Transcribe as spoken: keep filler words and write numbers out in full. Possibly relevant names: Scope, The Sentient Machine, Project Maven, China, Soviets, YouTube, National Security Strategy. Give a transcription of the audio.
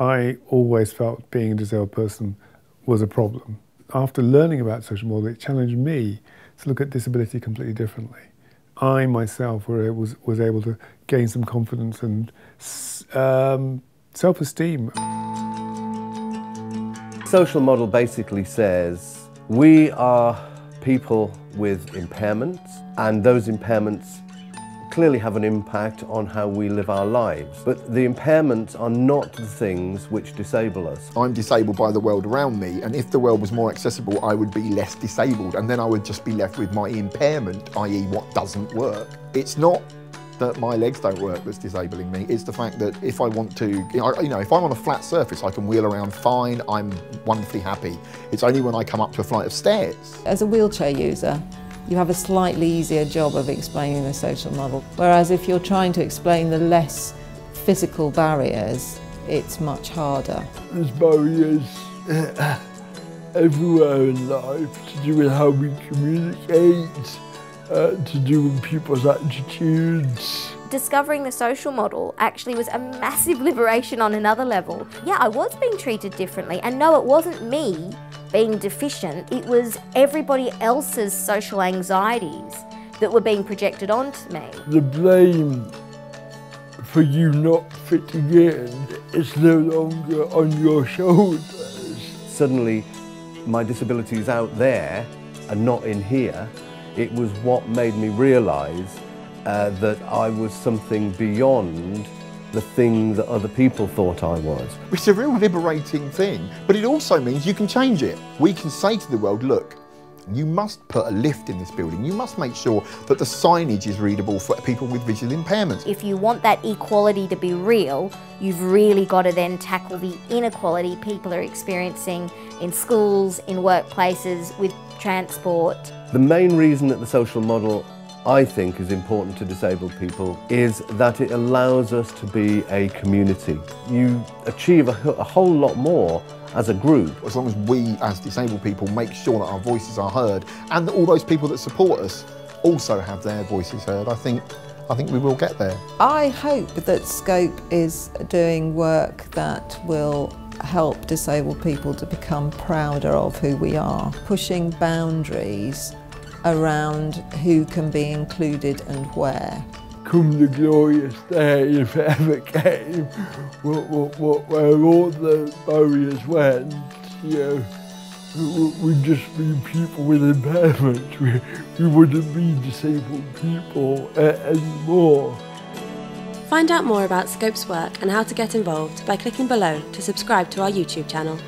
I always felt being a disabled person was a problem. After learning about social model, it challenged me to look at disability completely differently. I myself were, was, was able to gain some confidence and um, self-esteem. Social model basically says we are people with impairments, and those impairments clearly have an impact on how we live our lives. But the impairments are not the things which disable us. I'm disabled by the world around me, and if the world was more accessible, I would be less disabled, and then I would just be left with my impairment, that is what doesn't work. It's not that my legs don't work that's disabling me, it's the fact that if I want to, you know, if I'm on a flat surface, I can wheel around fine, I'm wonderfully happy. It's only when I come up to a flight of stairs. As a wheelchair user, you have a slightly easier job of explaining the social model, whereas if you're trying to explain the less physical barriers, it's much harder. There's barriers uh, everywhere in life to do with how we communicate, uh, to do with people's attitudes. Discovering the social model actually was a massive liberation on another level. Yeah, I was being treated differently, and no, it wasn't me being deficient, it was everybody else's social anxieties that were being projected onto me. The blame for you not fitting in is no longer on your shoulders. Suddenly, my disability is out there and not in here. It was what made me realise uh, that I was something beyond the thing that other people thought I was. It's a real liberating thing, but it also means you can change it. We can say to the world, look, you must put a lift in this building. You must make sure that the signage is readable for people with visual impairments. If you want that equality to be real, you've really got to then tackle the inequality people are experiencing in schools, in workplaces, with transport. The main reason that the social model I think is important to disabled people is that it allows us to be a community. You achieve a, a whole lot more as a group. As long as we as disabled people make sure that our voices are heard and that all those people that support us also have their voices heard, I think, I think we will get there. I hope that Scope is doing work that will help disabled people to become prouder of who we are, pushing boundaries around who can be included and where. Come the glorious day, if it ever came, what, what, what, where all the barriers went, you know, we, we'd just be people with impairments. We, we wouldn't be disabled people uh, anymore. Find out more about Scope's work and how to get involved by clicking below to subscribe to our YouTube channel.